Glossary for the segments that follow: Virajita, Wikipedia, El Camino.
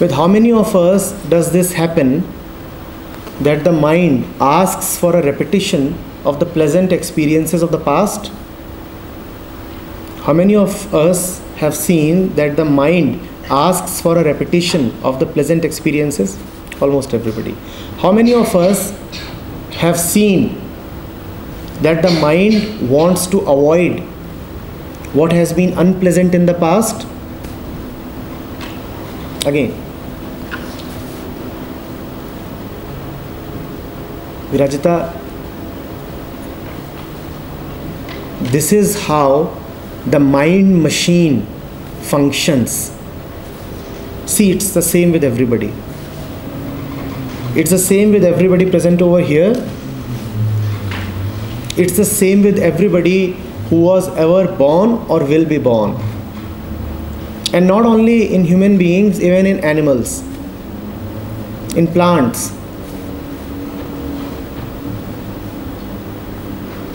With how many of us does this happen, that the mind asks for a repetition of the pleasant experiences of the past? How many of us have seen that the mind asks for a repetition of the pleasant experiences? Almost everybody. How many of us have seen that the mind wants to avoid what has been unpleasant in the past? Again, Virajita, this is how the mind machine functions. See, it's the same with everybody. It's the same with everybody present over here. It's the same with everybody who was ever born or will be born. And not only in human beings, even in animals, in plants,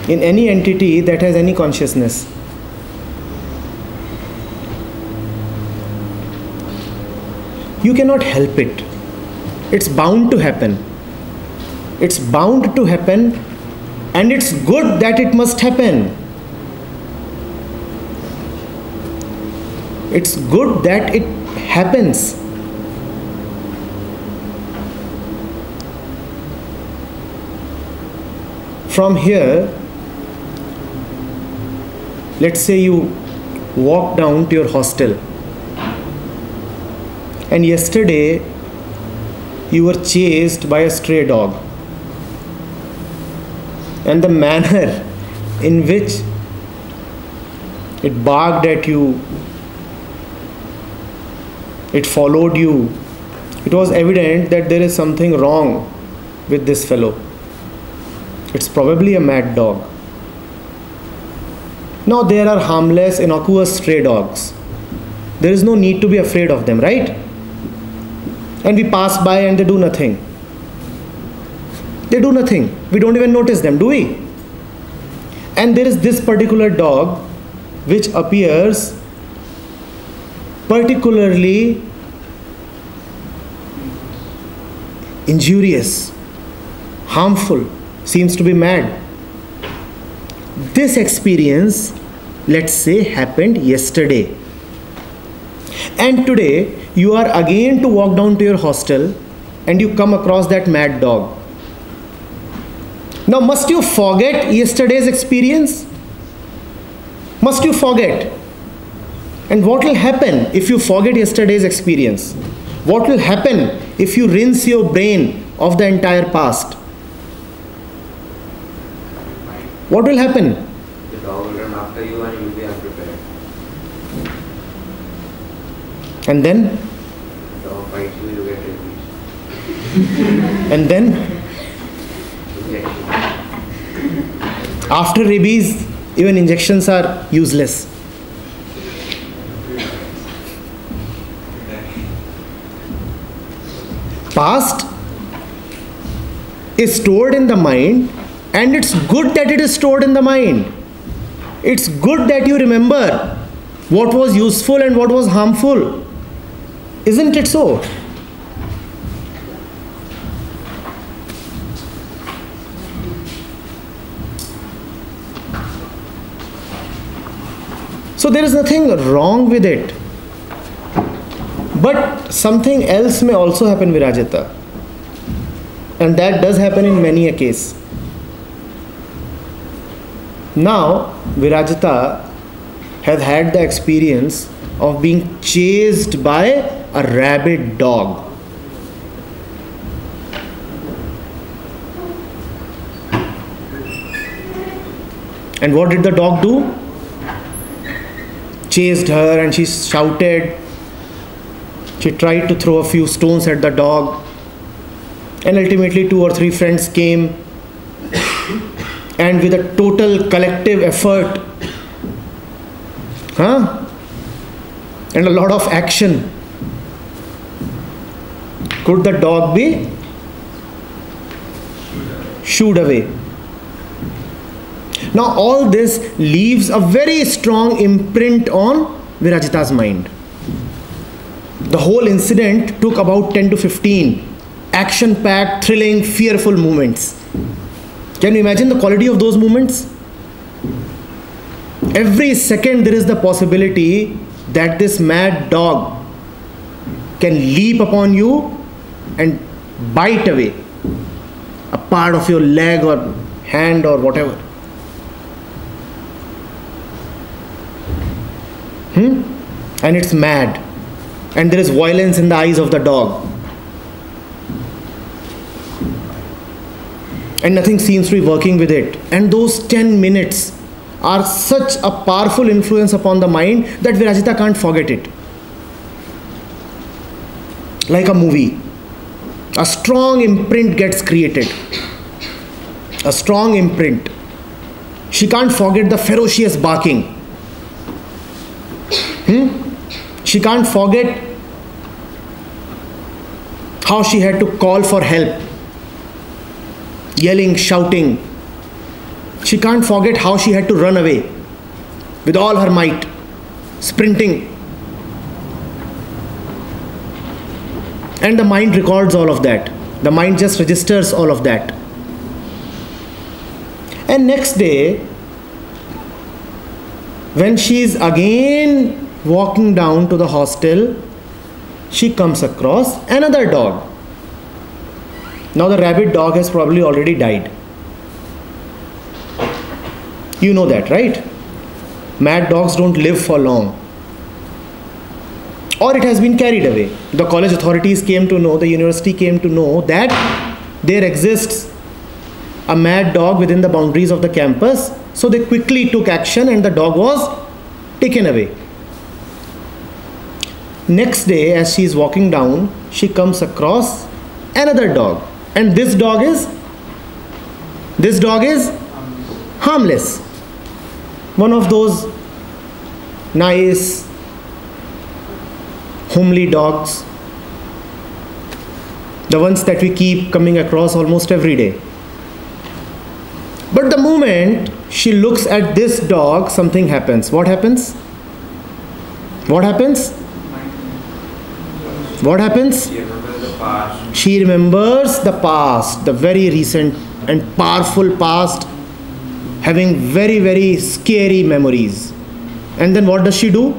in any entity that has any consciousness. You cannot help it. It's bound to happen. It's bound to happen, and it's good that it must happen. It's good that it happens. From here, let's say you walk down to your hostel. And yesterday, you were chased by a stray dog. And the manner in which it barked at you, it followed you, it was evident that there is something wrong with this fellow. It's probably a mad dog. Now, there are harmless, innocuous stray dogs. There is no need to be afraid of them, right? And we pass by and they do nothing. They do nothing. We don't even notice them, do we? And there is this particular dog which appears particularly injurious, harmful, seems to be mad. This experience, let's say, happened yesterday. And today, you are again to walk down to your hostel and you come across that mad dog. Now, must you forget yesterday's experience? Must you forget? And what will happen if you forget yesterday's experience? What will happen if you rinse your brain of the entire past? What will happen? The dog will run after you and you will be unprepared. And then? The dog bites you, you get rabies. And then? Injection. After rabies, even injections are useless. Past is stored in the mind, and it's good that it is stored in the mind. It's good that you remember what was useful and what was harmful. Isn't it so? So there is nothing wrong with it. But something else may also happen, Virajita. And that does happen in many a case. Now, Virajita has had the experience of being chased by a rabid dog. And what did the dog do? Chased her and she shouted. She tried to throw a few stones at the dog. And ultimately 2 or 3 friends came. And with a total collective effort, and a lot of action, could the dog be shooed away? Now all this leaves a very strong imprint on Virajita's mind. The whole incident took about 10 to 15 action-packed, thrilling, fearful moments. Can you imagine the quality of those moments? Every second there is the possibility that this mad dog can leap upon you and bite away a part of your leg or hand or whatever. And it's mad, and there is violence in the eyes of the dog, and nothing seems to be working with it. And those 10 minutes are such a powerful influence upon the mind that Virajita can't forget it. Like a movie, a strong imprint gets created. A strong imprint. She can't forget the ferocious barking. She can't forget how she had to call for help, yelling, shouting. She can't forget how she had to run away with all her might, sprinting. And the mind records all of that. The mind just registers all of that. And next day, when she is again walking down to the hostel, she comes across another dog. Now the rabid dog has probably already died. You know that, right? Mad dogs don't live for long. Or it has been carried away. The college authorities came to know, the university came to know that there exists a mad dog within the boundaries of the campus. So they quickly took action and the dog was taken away. Next day, as she is walking down, she comes across another dog. And this dog is harmless. One of those nice, homely dogs, the ones that we keep coming across almost every day. But the moment she looks at this dog, something happens. What happens? What happens? What happens? She remembers the past, the very recent and powerful past, having very, very scary memories. And then what does she do?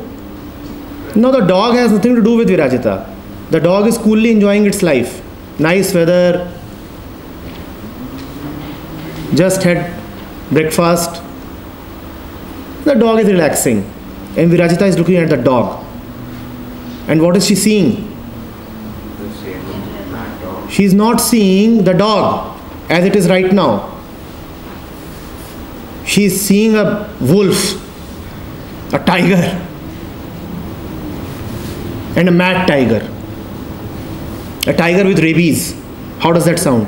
Now the dog has nothing to do with Virajita. The dog is coolly enjoying its life. Nice weather, just had breakfast. The dog is relaxing and Virajita is looking at the dog. And what is she seeing? She is not seeing the dog as it is right now. She is seeing a wolf, a tiger, and a mad tiger. A tiger with rabies. How does that sound?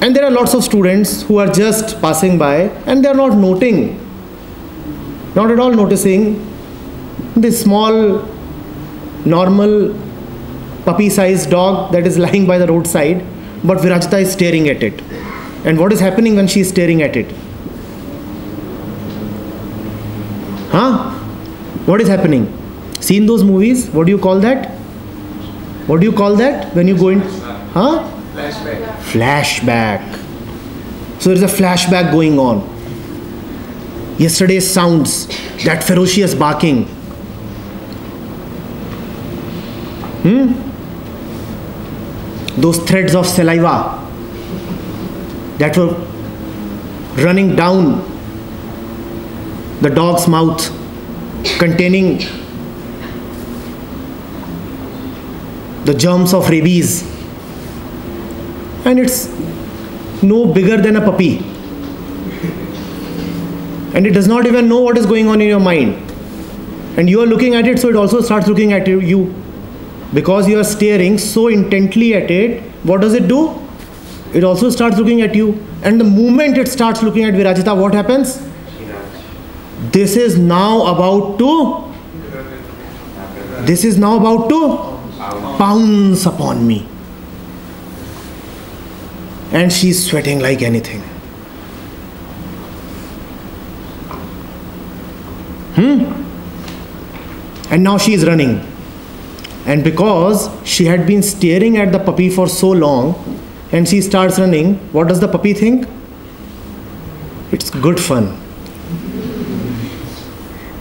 And there are lots of students who are just passing by and they are not noting, not at all noticing this small, normal, puppy-sized dog that is lying by the roadside, but Virajita is staring at it. And what is happening when she is staring at it? Huh? What is happening? Seen those movies? What do you call that? What do you call that when you go in? Huh? Flashback. Flashback. So there is a flashback going on. Yesterday's sounds, that ferocious barking. Those threads of saliva that were running down the dog's mouth, containing the germs of rabies. And it's no bigger than a puppy. And it does not even know what is going on in your mind. And you are looking at it, so it also starts looking at you. Because you are staring so intently at it, what does it do? It also starts looking at you. And the moment it starts looking at Virajita, what happens? This is now about to pounce upon me. And she's sweating like anything. And now she is running. And because she had been staring at the puppy for so long and she starts running, what does the puppy think? It's good fun.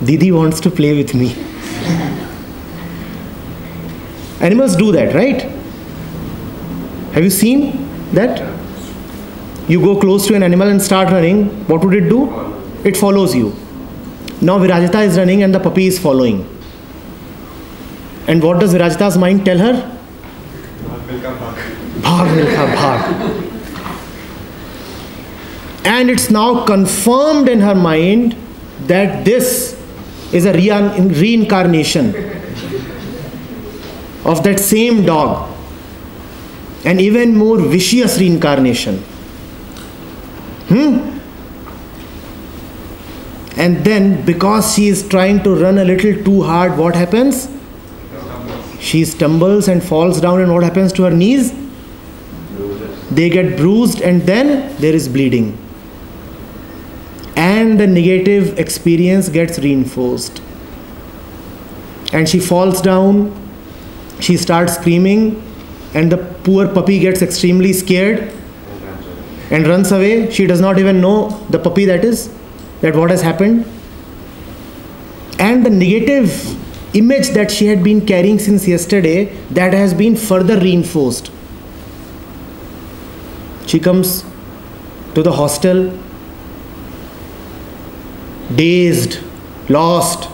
Didi wants to play with me. Animals do that, right? Have you seen that? You go close to an animal and start running, what would it do? It follows you. Now Virajita is running and the puppy is following. And what does Virajita's mind tell her? Bhaag milka bhaag. And it's now confirmed in her mind that this is a reincarnation of that same dog. An even more vicious reincarnation. And then because she is trying to run a little too hard, what happens? She stumbles and falls down, and what happens to her knees? They get bruised, and then there is bleeding. And the negative experience gets reinforced. And she falls down, she starts screaming, and the poor puppy gets extremely scared and runs away. She does not even know, the puppy that is, that what has happened. And the negative image that she had been carrying since yesterday, that has been further reinforced. She comes to the hostel, dazed, lost,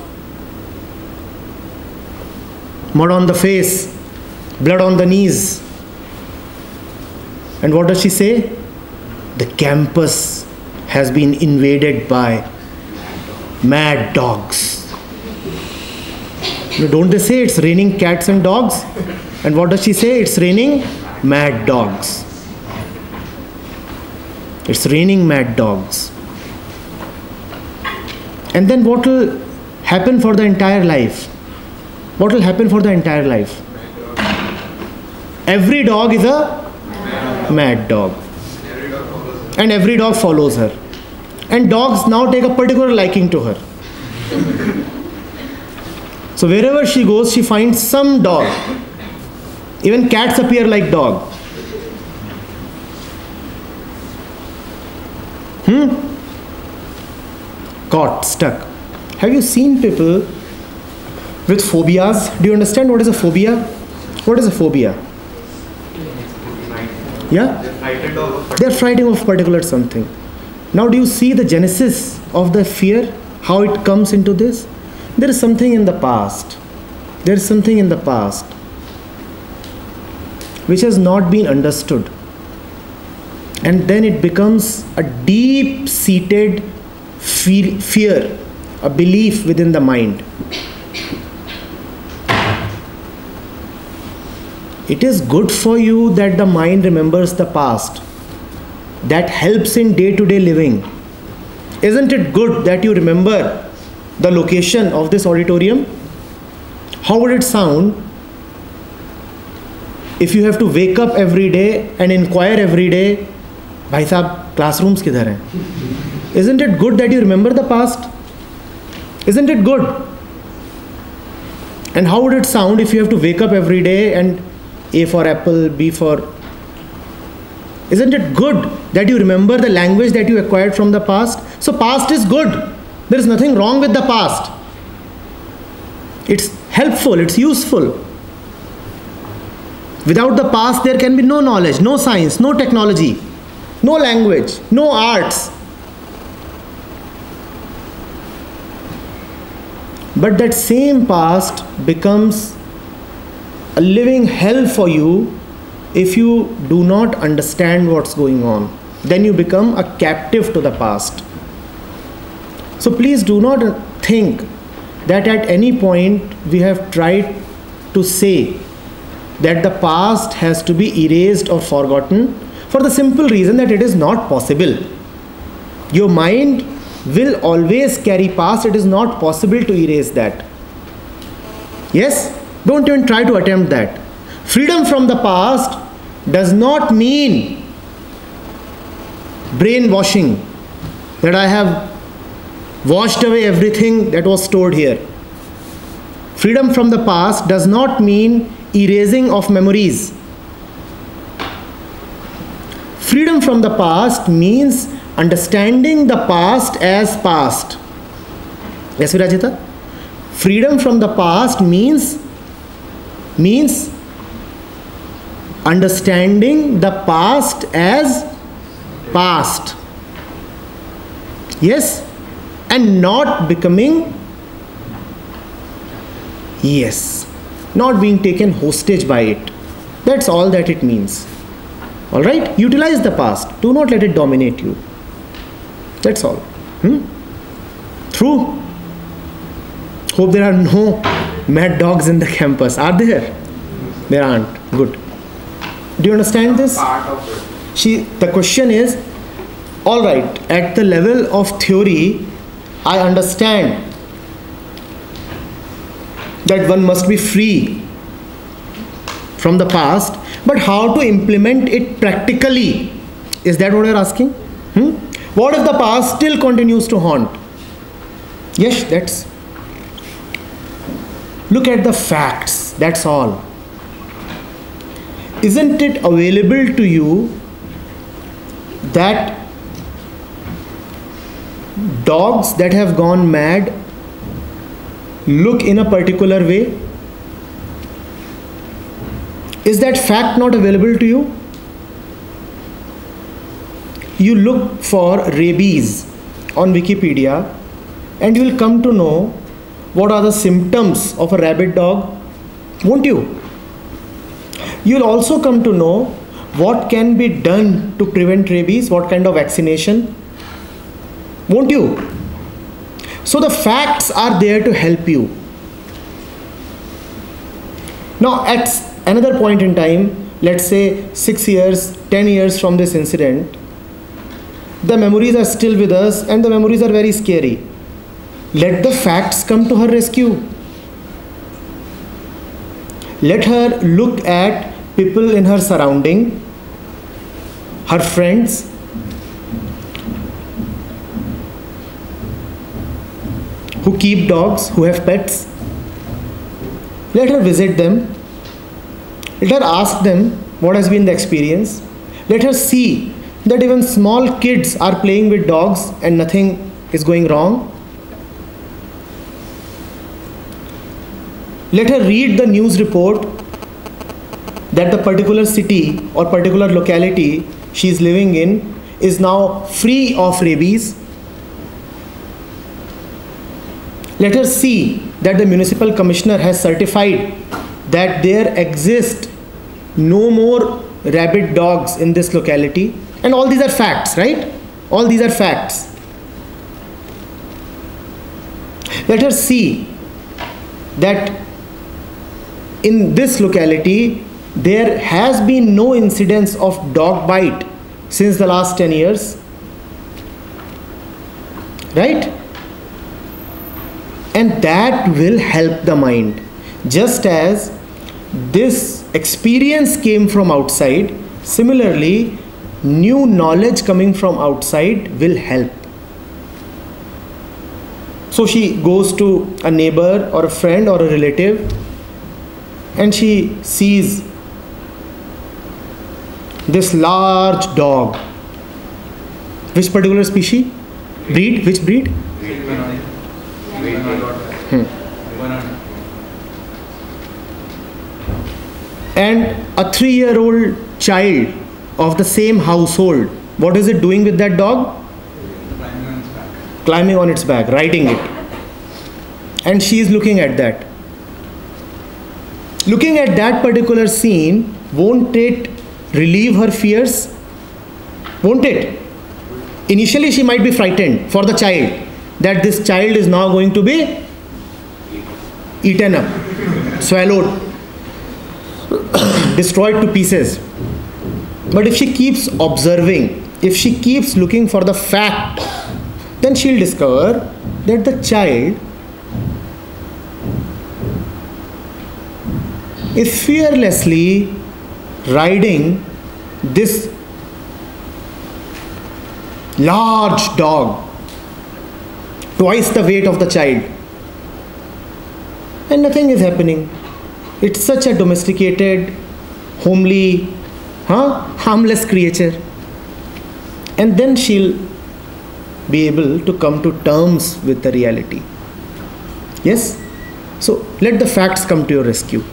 mud on the face, blood on the knees. And what does she say? The campus has been invaded by mad dogs. No, don't they say it's raining cats and dogs? And what does she say? It's raining mad dogs. It's raining mad dogs. And then what will happen for the entire life? What will happen for the entire life? Every dog is a mad dog. And every dog follows her. And dogs now take a particular liking to her. So wherever she goes, she finds some dog. Even cats appear like dog. Caught, stuck. Have you seen people with phobias? Do you understand what is a phobia? What is a phobia? Yeah, they are frightened of particular something. Now do you see the genesis of the fear? How it comes into this? There is something in the past. There is something in the past which has not been understood. And then it becomes a deep-seated fear, a belief within the mind. It is good for you that the mind remembers the past. That helps in day-to-day living. Isn't it good that you remember the location of this auditorium? How would it sound if you have to wake up every day and inquire every day, Bhai Sahab, classrooms kidhar hain? Isn't it good that you remember the past? Isn't it good? And how would it sound if you have to wake up every day and A for apple, B for... Isn't it good that you remember the language that you acquired from the past? So past is good. There is nothing wrong with the past. It's helpful, it's useful. Without the past, there can be no knowledge, no science, no technology, no language, no arts. But that same past becomes a living hell for you if you do not understand what's going on. Then you become a captive to the past. So please do not think that at any point we have tried to say that the past has to be erased or forgotten, for the simple reason that it is not possible. Your mind will always carry past. It is not possible to erase that. Yes? Don't even try to attempt that. Freedom from the past does not mean brainwashing, that I have washed away everything that was stored here. Freedom from the past does not mean erasing of memories. Freedom from the past means understanding the past as past. Yes, Virajita? Freedom from the past means understanding the past as past. Yes? And not becoming, yes, not being taken hostage by it. That's all that it means. All right? Utilize the past. Do not let it dominate you. That's all. True. Hope there are no mad dogs in the campus. Are there? There aren't. Good. Do you understand this? Part of it. The question is, all right, at the level of theory, I understand that one must be free from the past, but how to implement it practically? Is that what you're asking? What if the past still continues to haunt? Yes, that's. Look at the facts, that's all. Isn't it available to you that dogs that have gone mad look in a particular way? Is that fact not available to you? You look for rabies on Wikipedia and you will come to know what are the symptoms of a rabid dog, won't you? You'll also come to know what can be done to prevent rabies, what kind of vaccination, won't you? So the facts are there to help you. Now at another point in time, let's say 6 years, 10 years from this incident, the memories are still with us and the memories are very scary. Let the facts come to her rescue. Let her look at people in her surrounding, her friends, who keep dogs, who have pets. Let her visit them. Let her ask them what has been the experience. Let her see that even small kids are playing with dogs and nothing is going wrong. Let her read the news report that the particular city or particular locality she is living in is now free of rabies. Let her see that the municipal commissioner has certified that there exist no more rabid dogs in this locality. And all these are facts, right? All these are facts. Let her see that in this locality there has been no incidents of dog bite since the last 10 years, right? And that will help the mind. Just as this experience came from outside, similarly, new knowledge coming from outside will help. So she goes to a neighbor or a friend or a relative and she sees this large dog. Which particular species? Breed? Which breed? And a 3-year-old child of the same household, what is it doing with that dog? Climbing on its back, riding it. And she is looking at that. Looking at that particular scene, won't it relieve her fears? Won't it? Initially she might be frightened for the child, that this child is now going to be eaten up, swallowed, destroyed to pieces. But if she keeps observing, if she keeps looking for the fact, then she'll discover that the child is fearlessly riding this large dog twice the weight of the child, and nothing is happening. It's such a domesticated, homely, harmless creature. And then she'll be able to come to terms with the reality. Yes? So let the facts come to your rescue.